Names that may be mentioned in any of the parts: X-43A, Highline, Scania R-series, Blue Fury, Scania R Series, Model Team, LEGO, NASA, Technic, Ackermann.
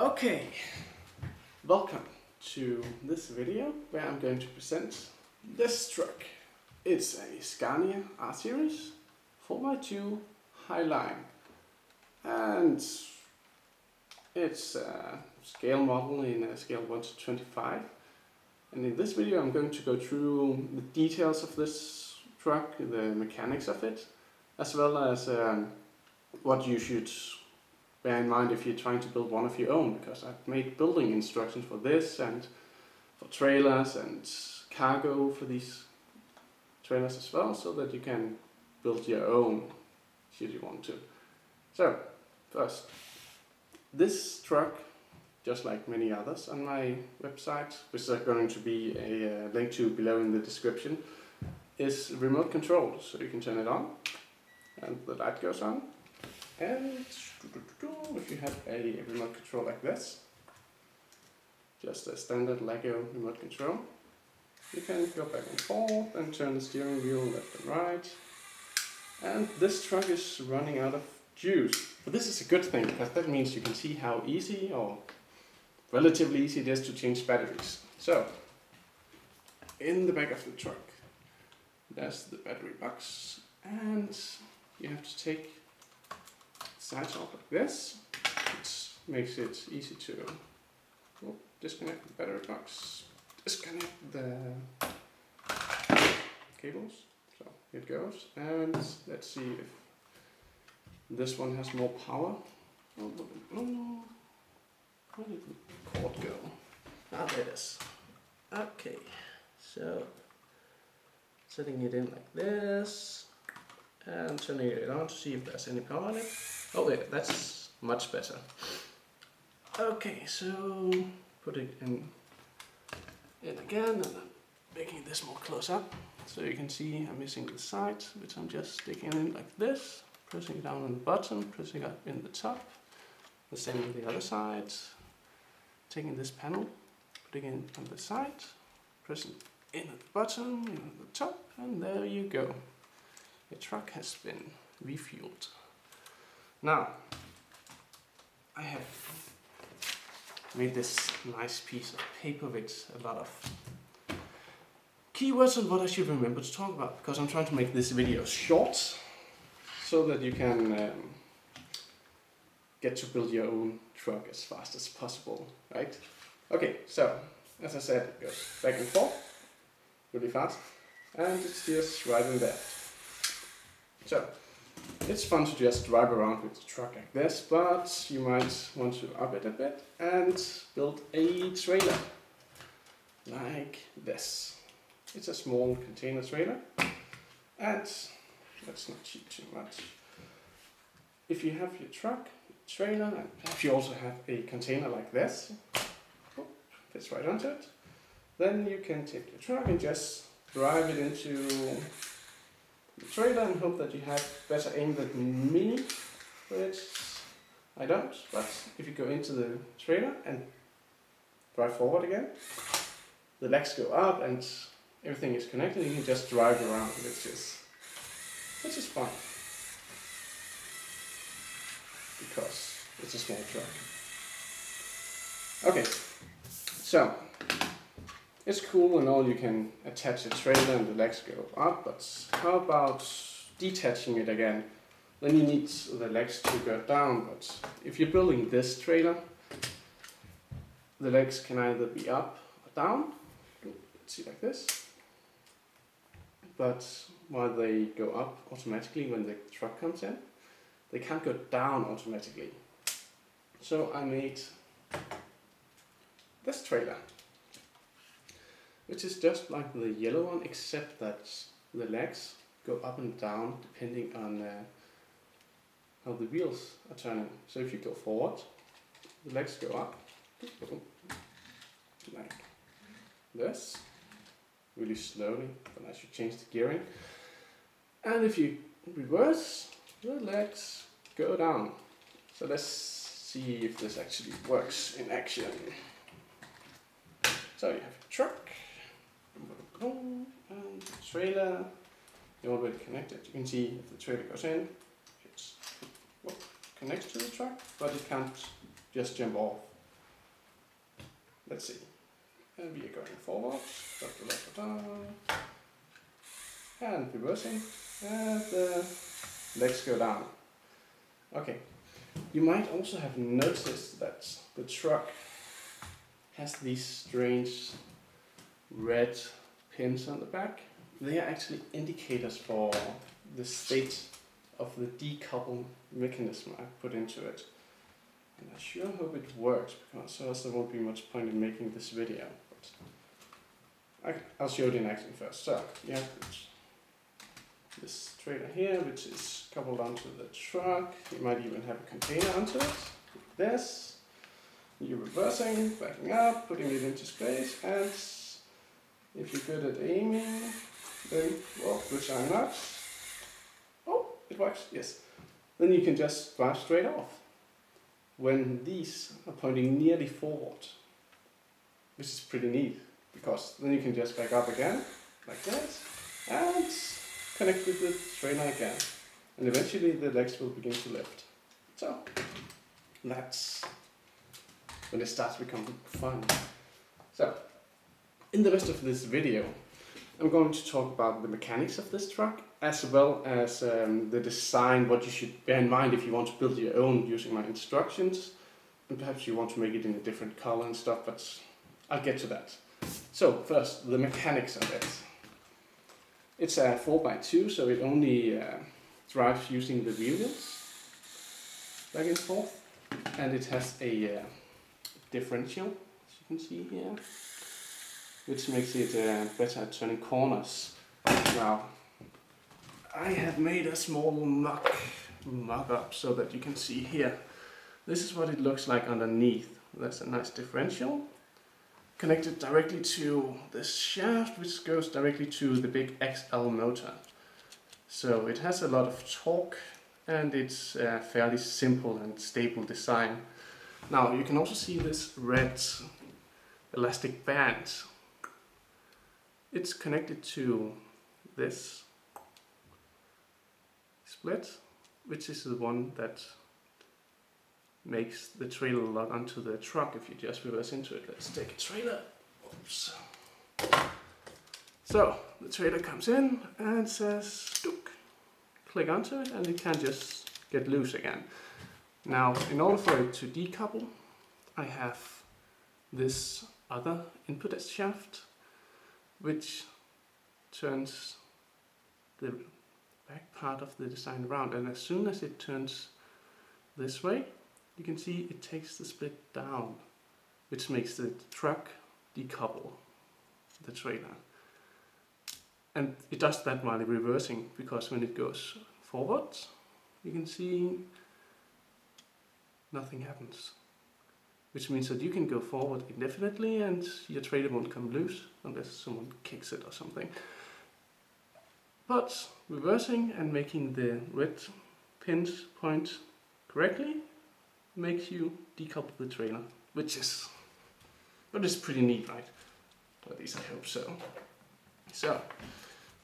Okay, welcome to this video where I'm going to present this truck. It's a Scania R Series 4x2 Highline, and it's a scale model in a scale 1 to 25. And in this video I'm going to go through the details of this truck, the mechanics of it, as well as what you should bear in mind if you're trying to build one of your own, because I've made building instructions for this and for trailers and cargo for these trailers as well, so that you can build your own should you want to. So first, this truck, just like many others on my website, which is going to be a link to below in the description, is remote controlled, so you can turn it on and the light goes on. And if you have a remote control like this, just a standard LEGO remote control, you can go back and forth and turn the steering wheel left and right. And this truck is running out of juice. But this is a good thing, because that means you can see how easy, or relatively easy, it is to change batteries. So, in the back of the truck, there's the battery box, and you have to take sides off like this. It makes it easy to disconnect the battery box, disconnect the cables. So it goes, and let's see if this one has more power. Where did the cord go? Ah, there it is. Okay, so setting it in like this and turning it on to see if there's any power in it. Oh yeah, that's much better. Okay, so put it in again, and I'm making this more close up so you can see I'm missing the side, which I'm just sticking in like this, pressing down on the bottom, pressing up in the top. The same with the other side. Taking this panel, putting it on the side, pressing in at the bottom, in at the top, and there you go. The truck has been refueled. Now, I have made this nice piece of paper with a lot of keywords on what I should remember to talk about, because I'm trying to make this video short, so that you can get to build your own truck as fast as possible, right? Okay, so, as I said, it goes back and forth really fast, and it steers right and left. So, it's fun to just drive around with the truck like this, but you might want to up it a bit and build a trailer like this. It's a small container trailer, and let's not cheat too much. If you have your truck, your trailer, and if you also have a container like this, fits right onto it, then you can take your truck and just drive it into the trailer and hope that you have better aim than me, which I don't. But if you go into the trailer and drive forward again, the legs go up and everything is connected. You can just drive around, which is fun, because it's a small truck. Okay, so it's cool and all, you can attach the trailer and the legs go up, but how about detaching it again? Then you need the legs to go down, but if you're building this trailer, the legs can either be up or down. Let's see, like this. But while they go up automatically when the truck comes in, they can't go down automatically. So I made this trailer, which is just like the yellow one, except that the legs go up and down depending on how the wheels are turning. So if you go forward, the legs go up, like this, really slowly, but I should change the gearing. And if you reverse, the legs go down. So let's see if this actually works in action. So you have a truck, and the trailer, they're already connected. You can see if the trailer goes in, it connects to the truck, but it can't just jump off. Let's see. And we are going forward, and reversing, and the legs go down. Okay, you might also have noticed that the truck has these strange red pins on the back. They are actually indicators for the state of the decouple mechanism I put into it. And I sure hope it works, because else there won't be much point in making this video. But I'll show it in action first. So, you have this trailer here, which is coupled onto the truck. You might even have a container onto it, like this. You're reversing, backing up, putting it into space, and if you're good at aiming, then, well, which I'm not. Oh, it works, yes. Then you can just drive straight off when these are pointing nearly forward, which is pretty neat, because then you can just back up again, like this, and connect with the trailer again. And eventually the legs will begin to lift. So, that's when it starts becoming fun. So, in the rest of this video, I'm going to talk about the mechanics of this truck, as well as the design, what you should bear in mind if you want to build your own using my instructions. And perhaps you want to make it in a different color and stuff, but I'll get to that. So first, the mechanics of it. It's a 4x2, so it only drives using the wheels back and forth. And it has a differential, as you can see here, which makes it better at turning corners. Now, I have made a small mock-up so that you can see here. This is what it looks like underneath. That's a nice differential, connected directly to this shaft, which goes directly to the big XL motor. So it has a lot of torque, and it's a fairly simple and stable design. Now, you can also see this red elastic band. It's connected to this split, which is the one that makes the trailer lock onto the truck if you just reverse into it. Let's take a trailer. Oops. So the trailer comes in and says, "Dook." Click onto it, and it can just get loose again. Now, in order for it to decouple, I have this other input shaft, which turns the back part of the design around, and as soon as it turns this way, you can see it takes the split down, which makes the truck decouple the trailer. And it does that while reversing, because when it goes forward, you can see nothing happens, which means that you can go forward indefinitely and your trailer won't come loose unless someone kicks it or something. But reversing and making the red pins point correctly makes you decouple the trailer, which is, but it's pretty neat, right? At least I hope so. So,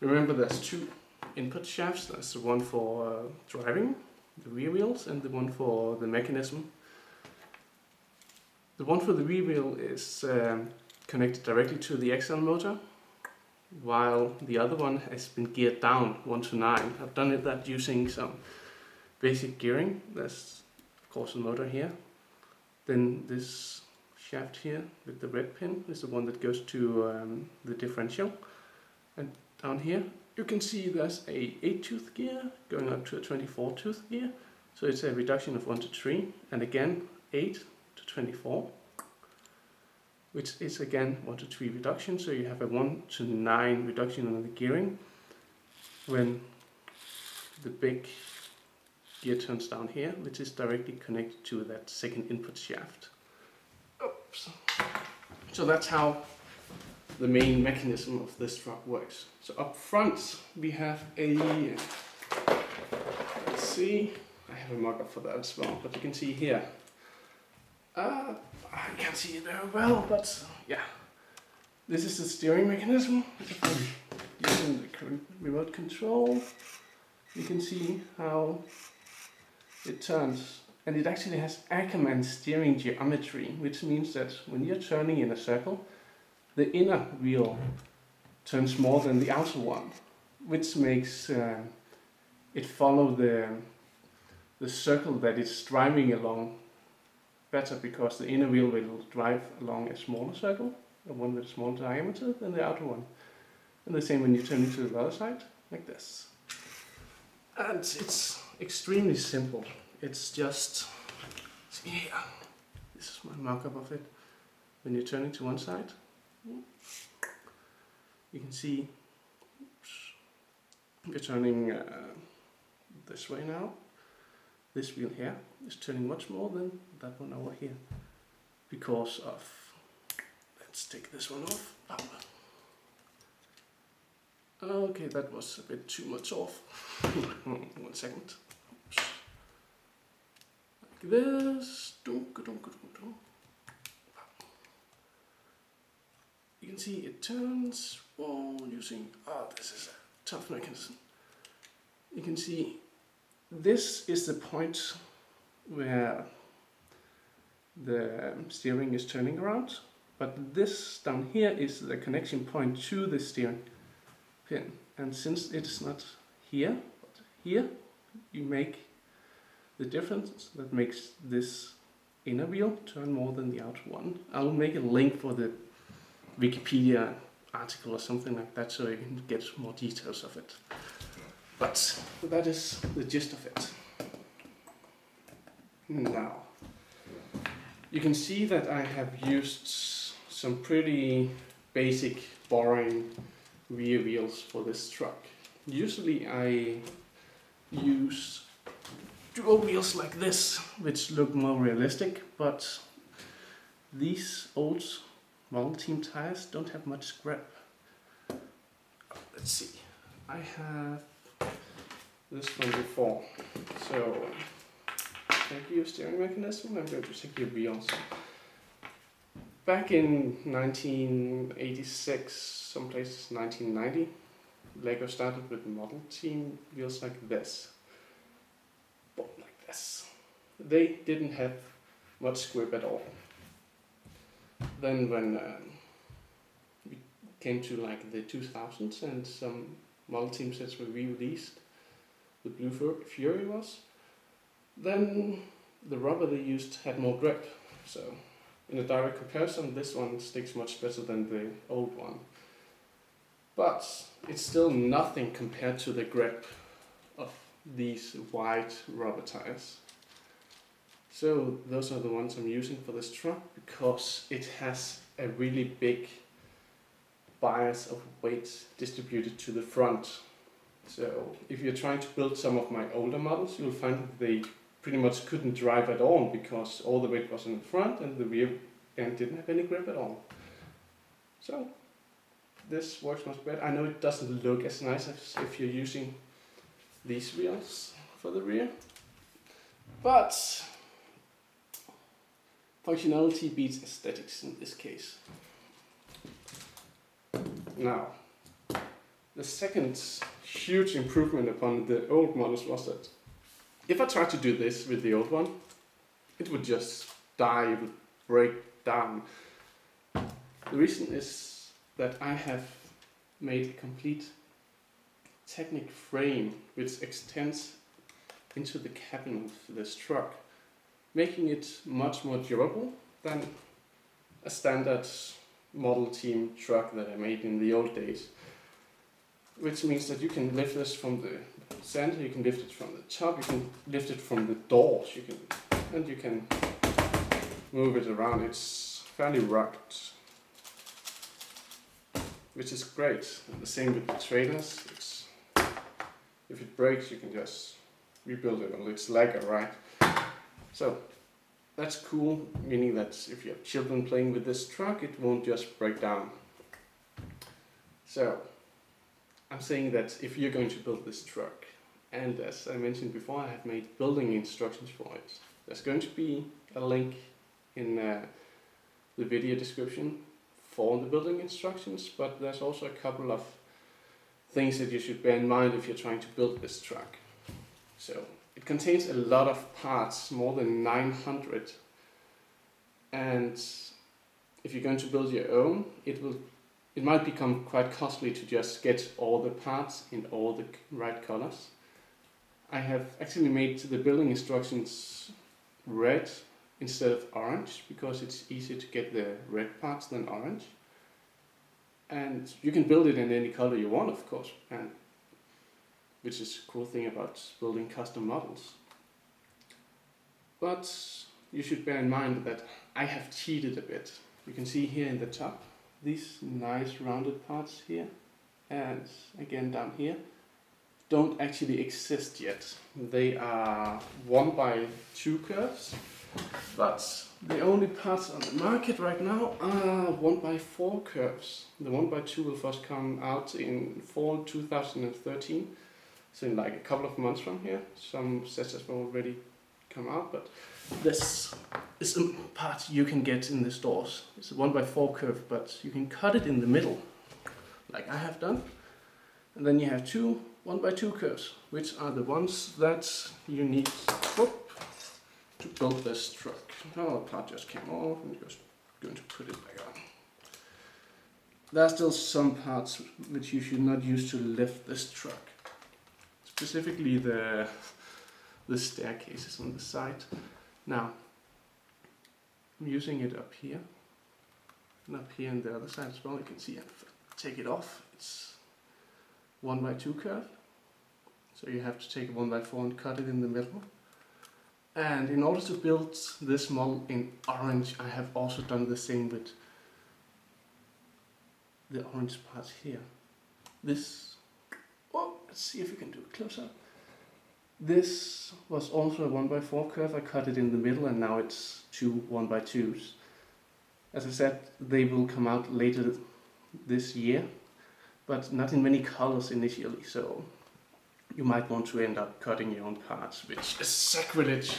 remember there's two input shafts. There's the one for driving, the rear wheels, and the one for the mechanism. The one for the wheel is connected directly to the XL motor, while the other one has been geared down 1 to 9. I've done that using some basic gearing. There's, of course, the motor here. Then this shaft here with the red pin is the one that goes to the differential. And down here, you can see there's a 8-tooth gear going up to a 24-tooth gear. So it's a reduction of 1 to 3, and again 8 to 24, which is again 1 to 3 reduction, so you have a 1 to 9 reduction on the gearing when the big gear turns down here, which is directly connected to that second input shaft. Oops. So that's how the main mechanism of this truck works. So up front we have a, let's see, I have a mock-up for that as well, but you can see here. I can't see it very well, but yeah, this is the steering mechanism. Using the remote control, you can see how it turns and it actually has Ackermann steering geometry, which means that when you're turning in a circle, the inner wheel turns more than the outer one, which makes it follow the circle that it's driving along better, because the inner wheel will drive along a smaller circle, the one with a smaller diameter than the outer one. And the same when you turn it to the other side, like this. And it's extremely simple. It's just, see here, this is my mock-up of it. When you turn it to one side, you can see, you're turning this way now. This wheel here is turning much more than that one over here, because of, let's take this one off. Okay, that was a bit too much off. One second. Oops. Like this. You can see it turns while using, this is a tough mechanism. You can see this is the point where the steering is turning around, but this down here is the connection point to the steering pin. And since it's not here, but here, you make the difference that makes this inner wheel turn more than the outer one. I'll make a link for the Wikipedia article or something like that, so you can get more details of it. But that is the gist of it. Now, you can see that I have used some pretty basic, boring rear wheels for this truck. Usually I use dual wheels like this, which look more realistic, but these old model team tires don't have much grip. Let's see, I have this one before. So, take your steering mechanism, I'm going to take your wheels. Back in 1986, some places 1990, LEGO started with model team wheels like this. But like this. They didn't have much grip at all. Then when we came to like the 2000s and some model team sets were re-released, the Blue Fury was, then the rubber they used had more grip. So in a direct comparison, this one sticks much better than the old one. But it's still nothing compared to the grip of these white rubber tires. So those are the ones I'm using for this truck, because it has a really big bias of weight distributed to the front. So if you're trying to build some of my older models, you'll find that they pretty much couldn't drive at all, because all the weight was in the front and the rear end didn't have any grip at all. So this works much better. I know it doesn't look as nice as if you're using these wheels for the rear, but functionality beats aesthetics in this case. Now, the second huge improvement upon the old models was that if I tried to do this with the old one, it would just die, it would break down. The reason is that I have made a complete Technic frame which extends into the cabin of this truck, making it much more durable than a standard model team truck that I made in the old days. Which means that you can lift this from the center, you can lift it from the top, you can lift it from the doors, you can move it around. It's fairly rugged, which is great. And the same with the trailers. It's, if it breaks, you can just rebuild it. Well, it's LEGO, right? So that's cool, meaning that if you have children playing with this truck, it won't just break down. So I'm saying that if you're going to build this truck, and as I mentioned before, I have made building instructions for it. There's going to be a link in the video description for the building instructions, but there's also a couple of things that you should bear in mind if you're trying to build this truck. So It contains a lot of parts, more than 900. And if you're going to build your own, it might become quite costly to just get all the parts in all the right colors. I have actually made the building instructions red instead of orange, because it's easier to get the red parts than orange. And you can build it in any color you want, of course, and which is a cool thing about building custom models. But you should bear in mind that I have cheated a bit. You can see here in the top these nice rounded parts here, and again down here, don't actually exist yet. They are 1x2 curves, but the only parts on the market right now are 1x4 curves. The 1x2 will first come out in fall 2013, so in like a couple of months from here. Some sets have already come out, but this is a part you can get in the stores. It's a 1x4 curve, but you can cut it in the middle, like I have done. And then you have two 1x2 curves, which are the ones that you need to build this truck. Oh, the part just came off, and just going to put it back on. There are still some parts which you should not use to lift this truck. Specifically the staircases on the side. Now, I'm using it up here, and up here on the other side as well. You can see, if I take it off, it's 1x2 curve, so you have to take 1x4 and cut it in the middle. And in order to build this model in orange, I have also done the same with the orange parts here. This, oh, let's see if we can do it closer. This was also a 1x4 curve. I cut it in the middle, and now it's two 1x2s. As I said, they will come out later this year, but not in many colors initially, so you might want to end up cutting your own parts, which is sacrilege,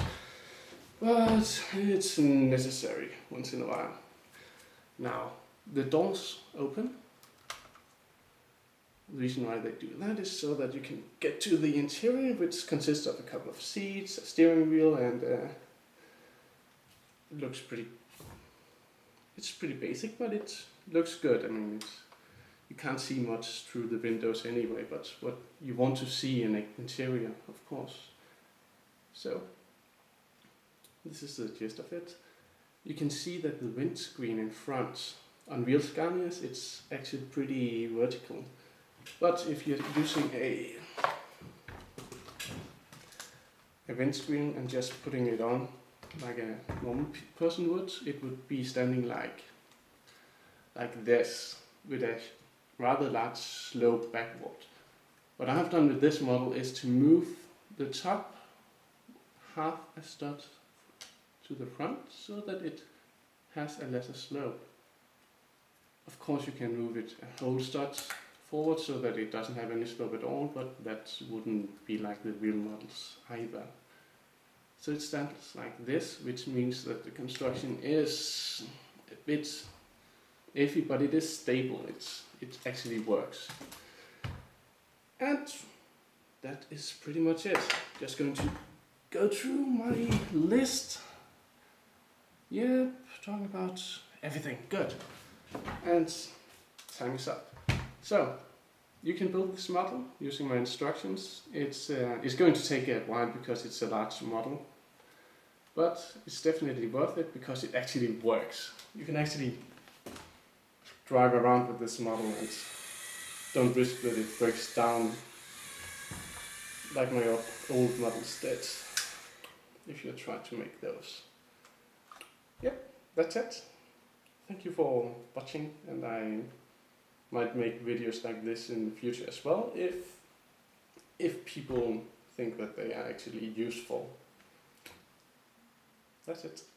but it's necessary once in a while. Now, the doors open. The reason why they do that is so that you can get to the interior, which consists of a couple of seats, a steering wheel, and it looks pretty... It's pretty basic, but it looks good. I mean, it's... You can't see much through the windows anyway, but what you want to see in an interior, of course. So, this is the gist of it. You can see that the windscreen in front, on real Scanias, it's actually pretty vertical. But if you're using a windscreen and just putting it on like a normal person would, it would be standing like this, with a rather large slope backward. What I have done with this model is to move the top half a stud to the front so that it has a lesser slope. Of course you can move it a whole stud forward so that it doesn't have any slope at all, but that wouldn't be like the real models either. So it stands like this, which means that the construction is a bit iffy, but it is stable. It actually works. And that is pretty much it. Just going to go through my list. Yep, talking about everything. Good. And time is up. So you can build this model using my instructions. It's going to take a while because it's a large model, but it's definitely worth it because it actually works. You can actually drive around with this model and don't risk that it breaks down like my old models did, if you try to make those. Yep, that's it. Thank you for watching, and I might make videos like this in the future as well, if people think that they are actually useful. That's it.